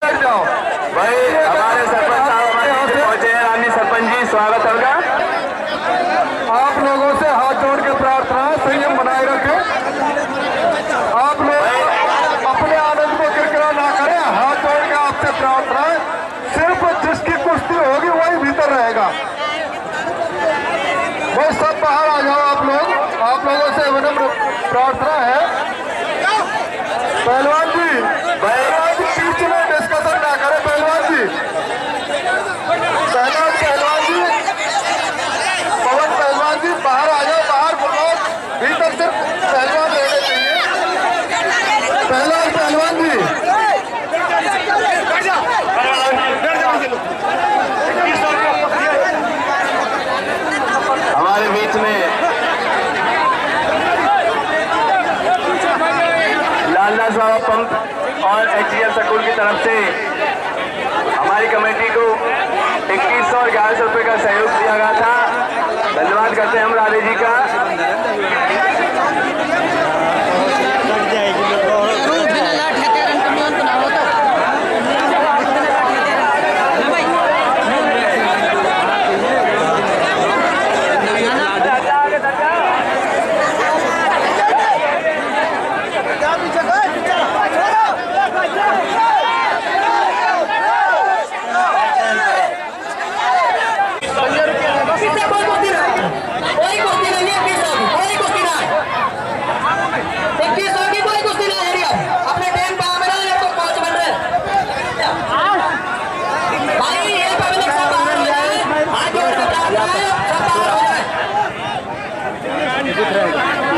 भाई हमारे सरपंच साहब हमारे पहुंचे हैं। रानी सरपंच जी, स्वागत होगा आप लोगों से। हाथ जोड़ के प्रार्थना, संयम बनाए रखें। आप लोग अपने आनंद को किरकिरा ना करें। हाथ जोड़ के आपसे प्रार्थना है, सिर्फ जिसकी कुश्ती होगी वही भीतर रहेगा। वो सब बाहर आ जाओ। आप लोगों से विनम्र प्रार्थना है। पहलवान जी, पहलवान जी बीच में डिस्कशन ना करें। पहलवान जी, पहलवान जी, पवन पहलवान जी बाहर आ जाओ। बाहर बुलाओ, भीतर से पहलवान रहने चाहिए। पहलवान, पहलवान जी, हमारे बीच में पंप और HDR स्कूल की तरफ से हमारी कमेटी को 2111 रुपए का सहयोग दिया गया था। धन्यवाद करते हैं हम राधे जी का।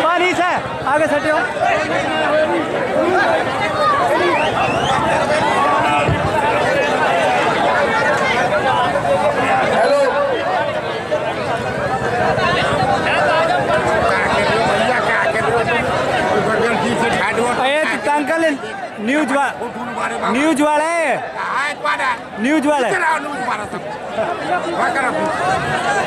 पानी से आगे सटे हो। हेलो, अंकल न्यूज वाले, न्यूज वाले।